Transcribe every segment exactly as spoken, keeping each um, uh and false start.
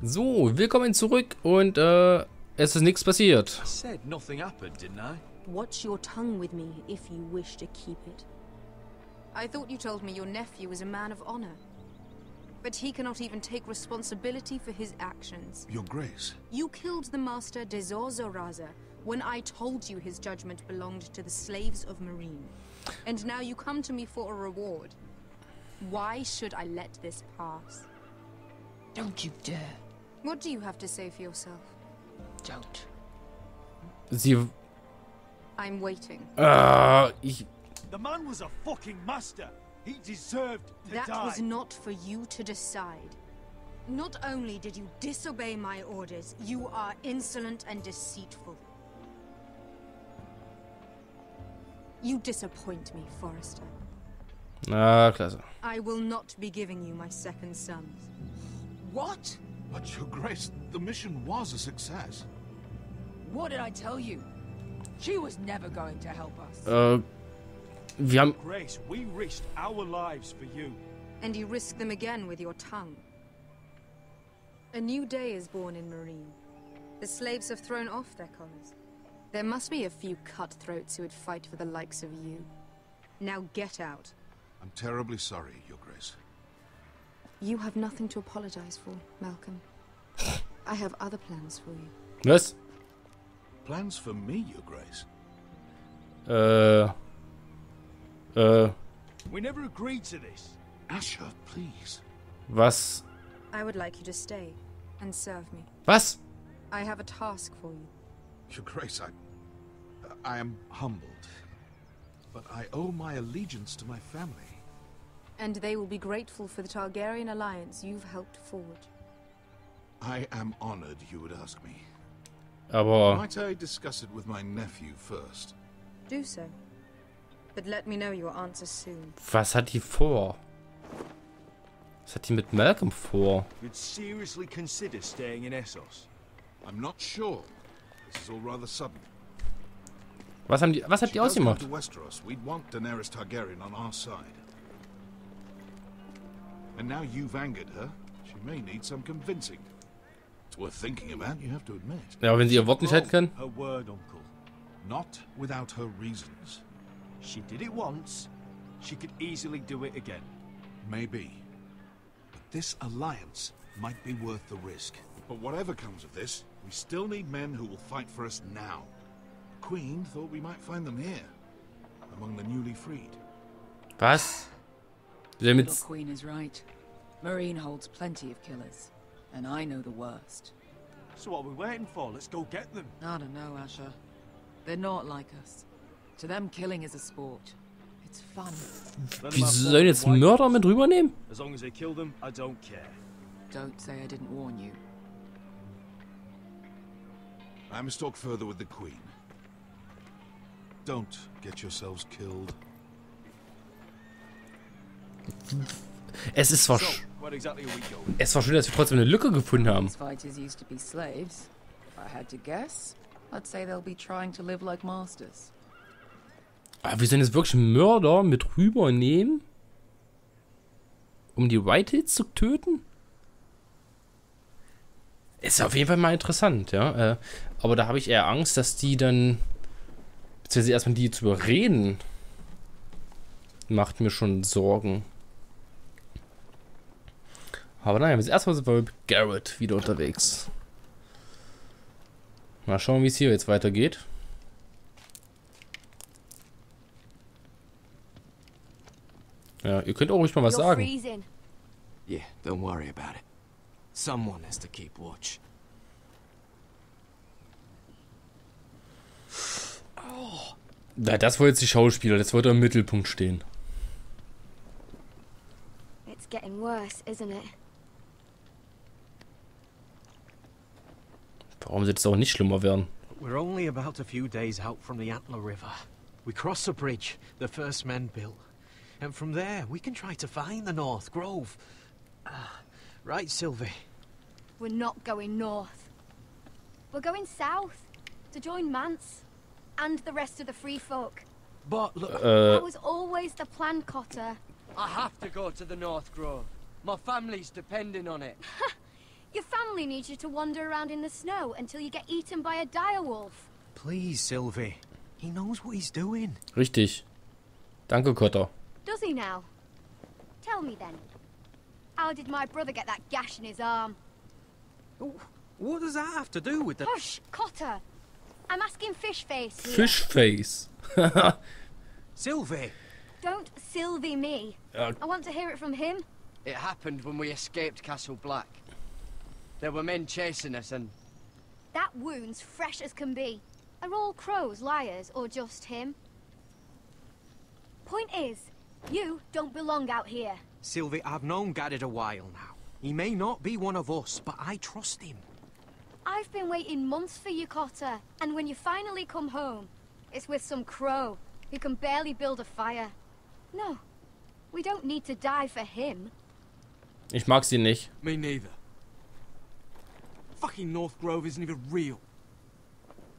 So, willkommen zurück und äh, es ist nichts passiert. I said nothing happened, didn't I? Watch your tongue with me if you wish to keep it. I thought you told me your nephew was a man of honor. But he cannot even take responsibility for his actions. Your Grace. You killed the master Dezor Zoraza when I told you his judgment belonged to the slaves of Meereen. And now you come to me for a reward. Why should I let this pass? Don't you dare. What do you have to say for yourself? Don't. Sie. I'm waiting. Uh, ich. The man was a fucking master. He deserved to die. That was not for you to decide. Not only did you disobey my orders, you are insolent and deceitful. You disappoint me, Forrester. Ah, klasse. I will not be giving you my second sons. What? But Your Grace, the mission was a success. What did I tell you? She was never going to help us. Uh, wir haben... Grace, we risked our lives for you. And you risk them again with your tongue. A new day is born in Meereen. The slaves have thrown off their collars. There must be a few cutthroats who would fight for the likes of you. Now get out. I'm terribly sorry, Your Grace. You have nothing to apologize for, Malcolm. I have other plans for you. Was? Plans for me, Your Grace? Uh. Uh. We never agreed to this. Asher, please. Was? I would like you to stay and serve me. Was? I have a task for you. Your Grace, I. I am humbled, but I owe my allegiance to my family. And they will be grateful for the Targaryen alliance you've helped forward. I am honored you would ask me. Aber might I discuss it with my nephew first? Do so. But let me know your answer soon. Was hat die vor? Was hat die mit Malcolm vor? You'd seriously consider staying in Essos. I'm not sure. This is all rather sudden. Was haben die was hat die ausgemacht? We'd want Daenerys Targaryen on our side. And now you've angered her. She may need some convincing. It's worth thinking about, you have to admit. Ja, wenn sie ihr Wort nicht halten kann. Her word, Uncle. Not without her reasons. She did it once. She could easily do it again. Maybe. But this alliance might be worth the risk. But whatever comes of this, we still need men who will fight for us now. The Queen thought we might find them here, among the newly freed. Was? Your Queen is right. Meereen holds plenty of killers, and I know the worst. So what are we waiting for? Let's go get them. I don't know, Asher. They're not like us. To them, killing is a sport. It's fun. Wie sollen jetzt Mörder mit rübernehmen? As long as they kill them, I don't care. Don't say I didn't warn you. I must talk further with the Queen. Don't get yourselves killed. Es ist zwar, es war schön, dass wir trotzdem eine Lücke gefunden haben. Aber wir sollen jetzt wirklich Mörder mit rübernehmen, um die Whitehills zu töten? Ist auf jeden Fall mal interessant, ja. Aber da habe ich eher Angst, dass die dann, beziehungsweise erstmal die zu überreden, macht mir schon Sorgen. Aber naja, bis erstmal sind wir mit Gared wieder unterwegs. Mal schauen, wie es hier jetzt weitergeht. Ja, ihr könnt auch ruhig mal was sagen. Yeah, don't worry about it. Someone has to keep watch. Oh. Na, das war jetzt die Schauspieler, das wollte im Mittelpunkt stehen. It's getting worse, isn't it? Warum sollte es auch nicht schlimmer werden? We're only about a few days out from the Antler River. We cross a bridge the first men built, and from there we can try to find the North Grove. Uh, right, Sylvie? We're not going north. We're going south to join Mance and the rest of the Free Folk. But look, uh, that was always the plan, Cotter. I have to go to the North Grove. My family's depending on it. Your family. only need you to wander around in the snow until you get eaten by a dire wolf. Please, Sylvie. He knows what he's doing. Richtig. Danke, Cotter. Does he now? Tell me then. How did my brother get that gash in his arm? What does that have to do with the... Hush, Cotter. I'm asking Fishface here. Fishface. Sylvie. Don't Sylvie me. Uh, I want to hear it from him. It happened when we escaped Castle Black. There were men chasing us and... That wound's fresh as can be. Are all crows liars or just him? Point is, you don't belong out here. Sylvie, I've known Gared a while now. He may not be one of us, but I trust him. I've been waiting months for you, Cotter. And when you finally come home, it's with some crow who can barely build a fire. No, we don't need to die for him. Ich mag sie nicht. Me neither. Fucking North Grove isn't even real.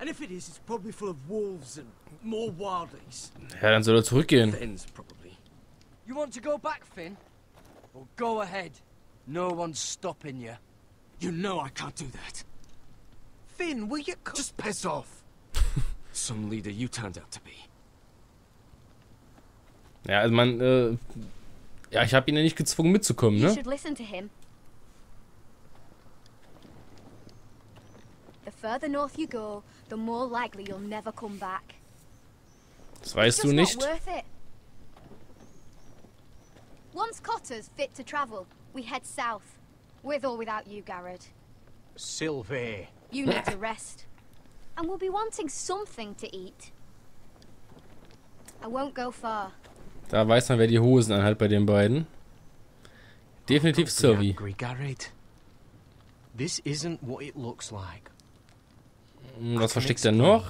And if it is, it's probably full of wolves and more wildlings. Ja, dann soll er zurückgehen. Finn's probably. You want to go back, Finn? Well, go ahead. No one's stopping you. You know I can't do that. Finn, will you just piss off? Some leader you turned out to be. Ja, also man, äh, ja, ich habe ihn ja nicht gezwungen mitzukommen, ne? You should listen to him. The further north you go, the more likely you'll never come back. Das weißt du nicht. Once Cotter's fit to travel, we head south, with or without you, Gared. Sylvie. You need to rest, and we'll be wanting something to eat. I won't go far. Da weiß man, wer die Hosen anhat bei den beiden. Definitiv Sylvie. This isn't what it looks like. Was versteckt er noch?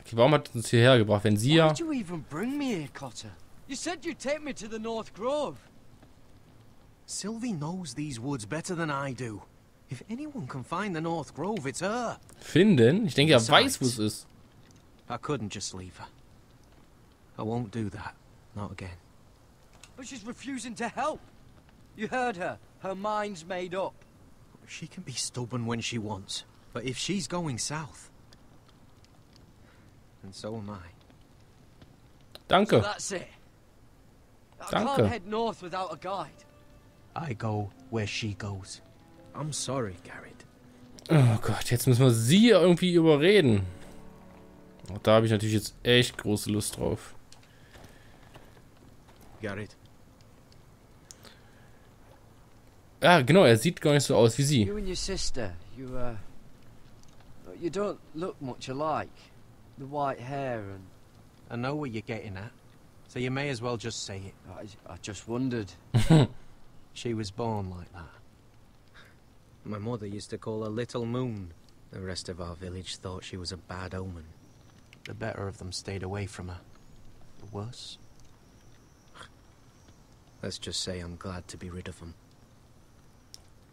Okay, warum hat er uns hierher gebracht, wenn sie ja... Why did you even bring me here, Cotter? You said you'd take me to the North Grove. Sylvie knows these woods better than I do. If anyone can find the North Grove, it's her. Finden? Ich denke, er weiß, wo es ist. I couldn't just leave her. I won't do that. Not again. But she's refusing to help. You heard her. Her mind's made up. She can be stubborn when she wants. But if she's going south, and so am I. Danke. So that's it. I Danke. Can't head north without a guide. I go where she goes. I'm sorry, Gared. Oh Gott, jetzt müssen wir sie irgendwie überreden. Auch da habe ich natürlich jetzt echt große Lust drauf. Gared. Ah, genau, er sieht gar nicht so aus wie sie. You and your sister, you, uh, you don't look much alike. The white hair and... I know what you're getting at, so you may as well just say it. I, I just wondered. She was born like that. My mother used to call her Little Moon. The rest of our village thought she was a bad omen. The better of them stayed away from her. The worse. Let's just say I'm glad to be rid of them.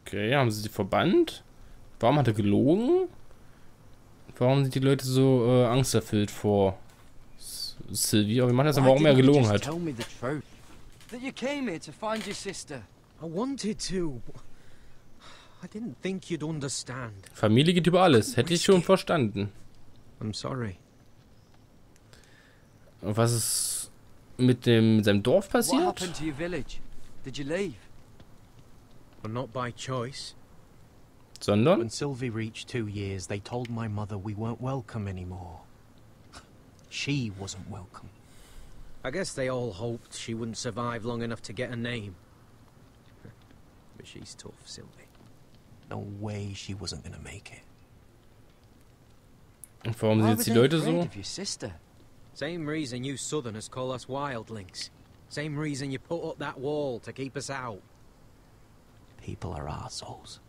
Okay, haben sie die verbannt? Warum hat er gelogen? Warum sind die Leute so äh, angsterfüllt vor Sylvie? Aber wir machen das, warum er gelogen hat. That you came here to find your sister. I wanted to. I didn't think you'd understand. Familie geht über alles. Hätte ich schon verstanden. I'm sorry. Und was ist mit dem mit seinem Dorf passiert? What happened to your village? Did you leave? Well, not by choice. Sondern? When Sylvie reached two years, they told my mother we weren't welcome anymore. She wasn't welcome. I guess they all hoped she wouldn't survive long enough to get a name. But she's tough, Sylvie. No way she wasn't gonna make it. Und warum sind jetzt die Leute so? Same reason you Southerners call us wildlings. Same reason you put up that wall to keep us out. People are assholes.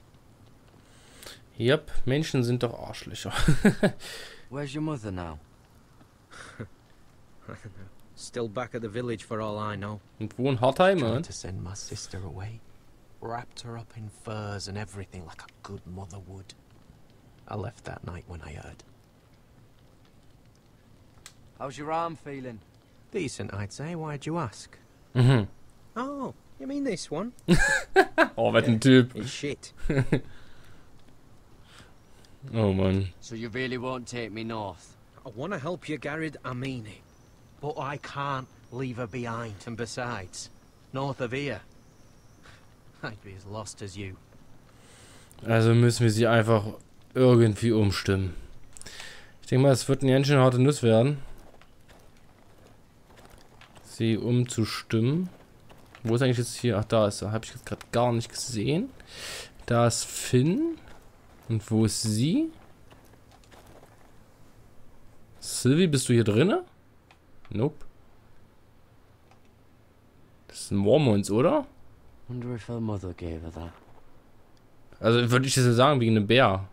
Yep, Menschen sind doch Arschlöcher. Where's your mother now? Still back at the village for all I know. Und wo in Hartheim, man? To send my sister away, wrapped her up in furs and everything like a good mother would. I left that night when I heard. How's your arm feeling? Decent, I'd say. Why'd you ask? Mhm. Oh, you mean this one? Oh, what a typ. It's shit. Oh man. So you really won't take me north? I want to help you, Gared, I mean it. But I can't leave her behind. And besides, north of here, I'd be as lost as you. Also müssen wir sie einfach irgendwie umstimmen. Ich denke mal, es wird eine ganz schön harte Nuss werden, sie umzustimmen. Wo ist eigentlich jetzt hier? Ach, da ist er. Habe ich jetzt gerade gar nicht gesehen. Da ist Finn. Und wo ist sie? Sylvie, bist du hier drinne? Nope. Das sind Mormons, oder? Also würde ich das ja sagen, wegen einem Bär.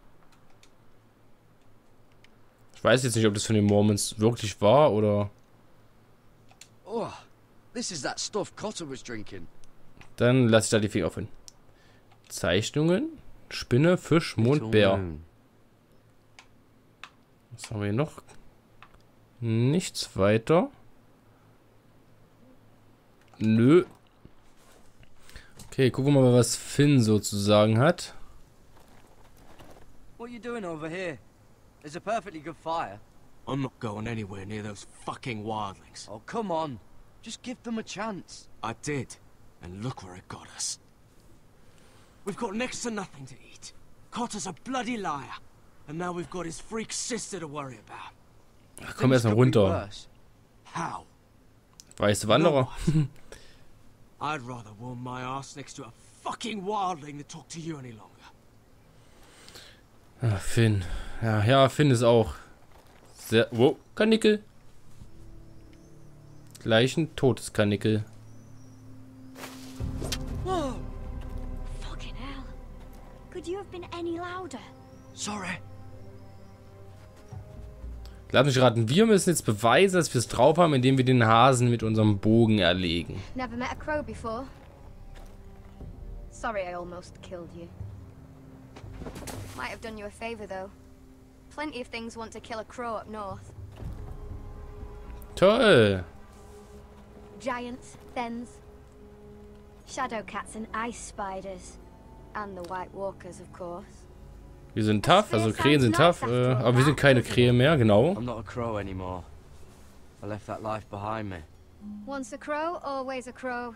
Ich weiß jetzt nicht, ob das von den Mormons wirklich war, oder... Oh, this is that stuff Cotter was drinking. Dann lasse ich da die Finger offen. Zeichnungen, Spinne, Fisch, Mond, Bär. Was haben wir hier noch? Nichts weiter. Nö. Okay, gucken wir mal, was Finn sozusagen hat. What are you doing over here? There's a perfectly good fire. I'm not going anywhere near those fucking wildlings. Oh, come on. Just give them a chance. I did. And look where it got us. We've got next to nothing to eat. Cotter's a bloody liar. And now we've got his freak sister to worry about. Ach, komm erstmal runter. How? Weiße Wanderer. I'd rather warm my ass next to a fucking wildling than talk to you any longer. Ach, Finn. Ja, ja, Finn ist auch sehr... Wow, Karnickel. Gleich ein totes Karnickel. Whoa. Fucking hell. Could you have been any louder? Sorry. Lass mich raten, wir müssen jetzt beweisen, dass wir es drauf haben, indem wir den Hasen mit unserem Bogen erlegen. Never met a crow before. Sorry, I almost killed you. Might have done you a favor though. Plenty of things want to kill a crow up north. Toll. Giants, fens, shadow cats and ice spiders and the white walkers of course. Wir sind tough, also Krähen sind tough, äh, aber wir sind keine Krähe mehr, genau. I'm not a crow anymore. I left that life behind me. Once a crow, always a crow.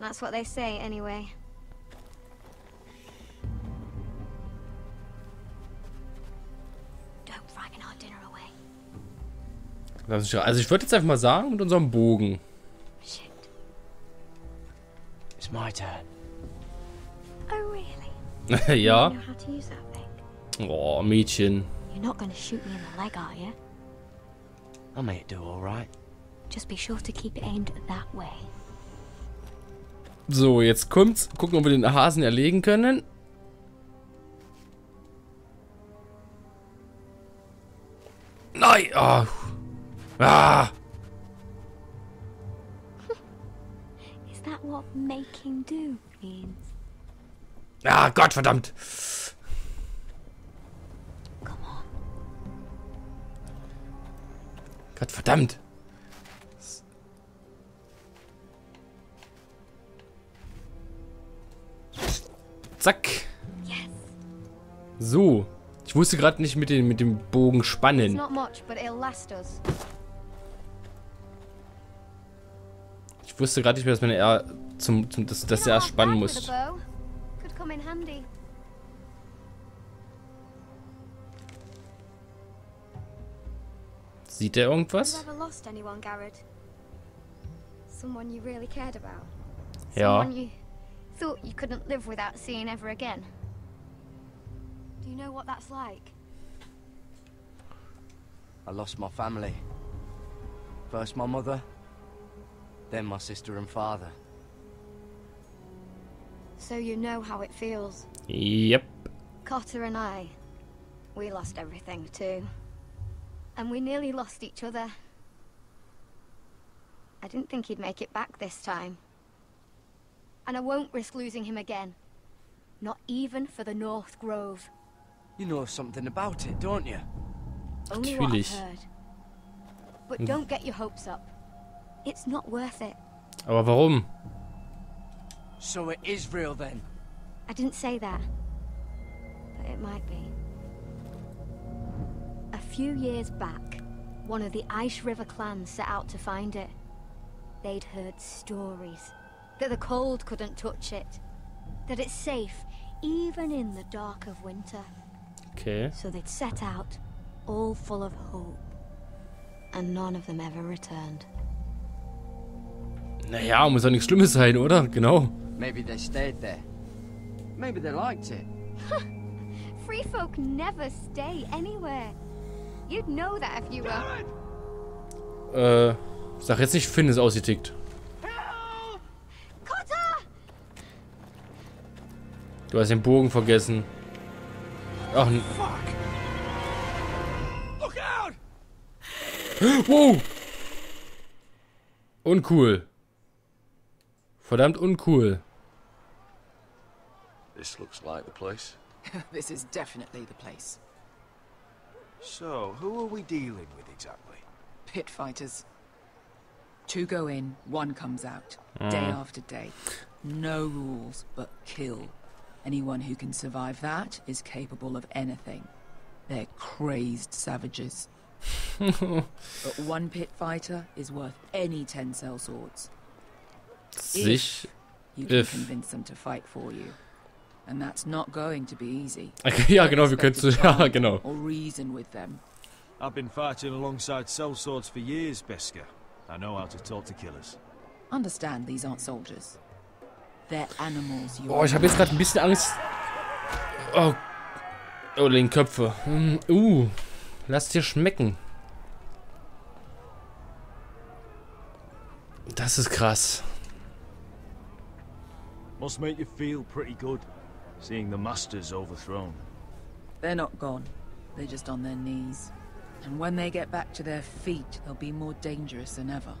That's what they say anyway. Don't frighten our dinner away. Also ich würde jetzt einfach mal sagen, mit unserem Bogen. Shit. It's my turn. Oh really? Ja. Oh, Mädchen. You're not going to shoot me in the leg, are you? I may it do all right. Just be sure to keep it aimed that way. So, jetzt kommt's. Gucken, ob wir den Hasen erlegen können. Nein! Oh. Ah! Is that what making do means? Ah, Gott verdammt! Verdammt! Zack! So. Ich wusste gerade nicht mit dem, mit dem Bogen spannen. Ich wusste gerade nicht mehr, dass man er zum, zum dass, dass er erst spannen muss. Sieht er irgendwas? Ja. Yep. Cotter and I, we lost everything too. And we nearly lost each other. I didn't think he'd make it back this time. And I won't risk losing him again. Not even for the North Grove. You know something about it, don't you? Only what I've heard. But don't get your hopes up. It's not worth it. Aber warum? So it is real then. I didn't say that. But it might be. few years back, one of the Ice River clans set out to find it. They'd heard stories, that the cold couldn't touch it, that it's safe even in the dark of winter. Okay. So they'd set out, all full of hope, and none of them ever returned. Naja, muss ja nichts Schlimmes sein, oder? Genau. Maybe they stayed there. Maybe they liked it. Free folk never stay anywhere. You'd know that if you were. Äh, sag jetzt nicht, Finn ist ausgetickt. Du hast den Bogen vergessen. Ach, Fuck. Wow. Uncool. Verdammt uncool. This looks like the place. This is definitely the place. So, who are we dealing with exactly? Pit fighters. Two go in, one comes out. Mm. Day after day. No rules, but kill. Anyone who can survive that is capable of anything. They're crazed savages. But one pit fighter is worth any ten cell swords. If you can convince them to fight for you. And that's not going to be easy. Ja, genau, wir können zu ja, genau. Or reason with them. I've been fighting alongside sellswords for years, Beska. I know how to talk to killers. Understand these aren't soldiers. They're animals. Oh, ich habe jetzt gerade ein bisschen Angst. Oh. Oh, den Köpfe. Mm, uh. Lass dir schmecken. Das ist krass. Must make you feel pretty good. Seeing the masters overthrown. They're not gone. They're just on their knees. And when they get back to their feet, they'll be more dangerous than ever.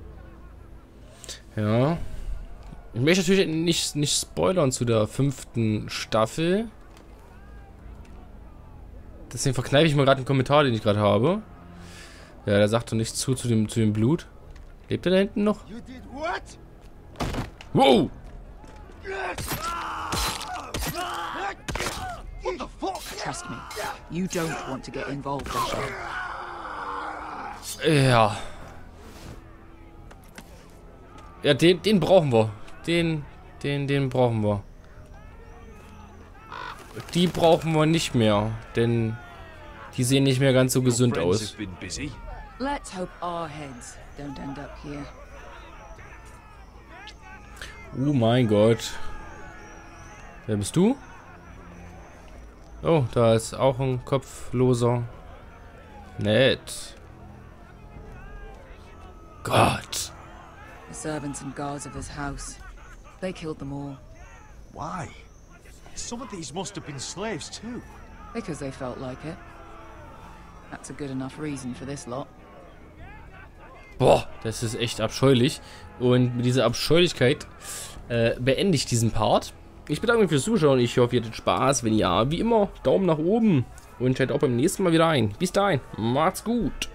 Ja. Ich möchte natürlich nicht, nicht spoilern zu der fünften Staffel. Deswegen verkneife ich mir gerade einen Kommentar, den ich gerade habe. Ja, der sagt doch nichts zu, zu dem, zu dem Blut. Lebt er da hinten noch? Wow! Trust me, you don't want to get involved, Asher. Ja. Ja, den, den brauchen wir. Den, den, den brauchen wir. Die brauchen wir nicht mehr, denn die sehen nicht mehr ganz so gesund aus. Oh mein Gott. Wer bist du? Oh, da ist auch ein Kopfloser. Nett. Gott. The servants and guards of this house. They killed them all. Why? Some of these must have been slaves too. Because they felt like it. That's a good enough reason for this lot. Boah, das ist echt abscheulich. Und mit dieser Abscheulichkeit äh, beende ich diesen Part. Ich bedanke mich fürs Zuschauen. Ich hoffe, ihr hattet Spaß. Wenn ja, wie immer, Daumen nach oben. Und schaut auch beim nächsten Mal wieder ein. Bis dahin, macht's gut.